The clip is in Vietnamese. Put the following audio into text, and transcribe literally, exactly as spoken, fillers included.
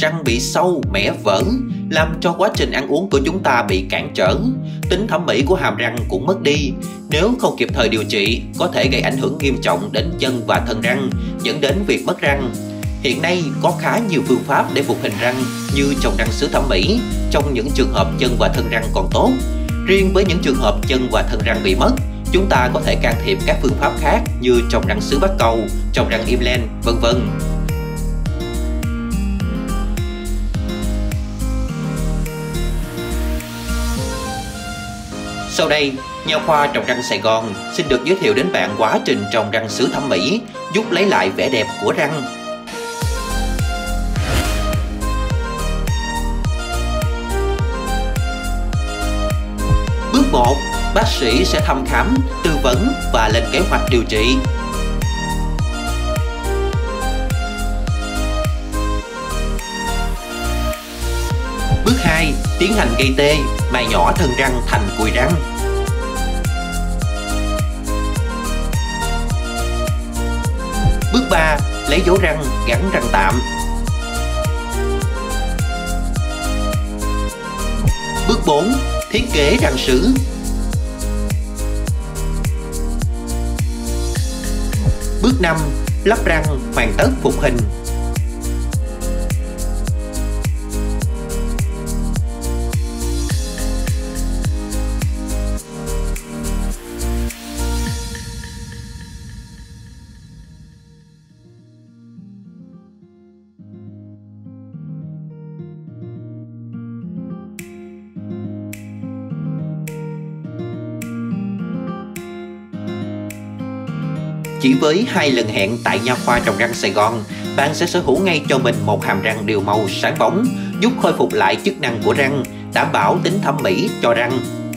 răng bị sâu, mẻ vỡ, làm cho quá trình ăn uống của chúng ta bị cản trở. Tính thẩm mỹ của hàm răng cũng mất đi. Nếu không kịp thời điều trị, có thể gây ảnh hưởng nghiêm trọng đến chân và thân răng, dẫn đến việc mất răng. Hiện nay có khá nhiều phương pháp để phục hình răng như trồng răng sứ thẩm mỹ trong những trường hợp chân và thân răng còn tốt. Riêng với những trường hợp chân và thân răng bị mất, chúng ta có thể can thiệp các phương pháp khác như trồng răng sứ bắc cầu, trồng răng implant, vân vân. Sau đây, Nha Khoa Trồng Răng Sài Gòn xin được giới thiệu đến bạn quá trình trồng răng sứ thẩm mỹ giúp lấy lại vẻ đẹp của răng. Bước một. Bác sĩ sẽ thăm khám, tư vấn và lên kế hoạch điều trị. Bước hai. Tiến hành gây tê, mài nhỏ thân răng thành cùi răng. Bước ba. Lấy dấu răng, gắn răng tạm. Bước bốn. Thiết kế răng sứ. Bước năm. Lắp răng, hoàn tất phục hình. Chỉ với hai lần hẹn tại Nha Khoa Trồng Răng Sài Gòn, bạn sẽ sở hữu ngay cho mình một hàm răng đều màu sáng bóng, giúp khôi phục lại chức năng của răng, đảm bảo tính thẩm mỹ cho răng.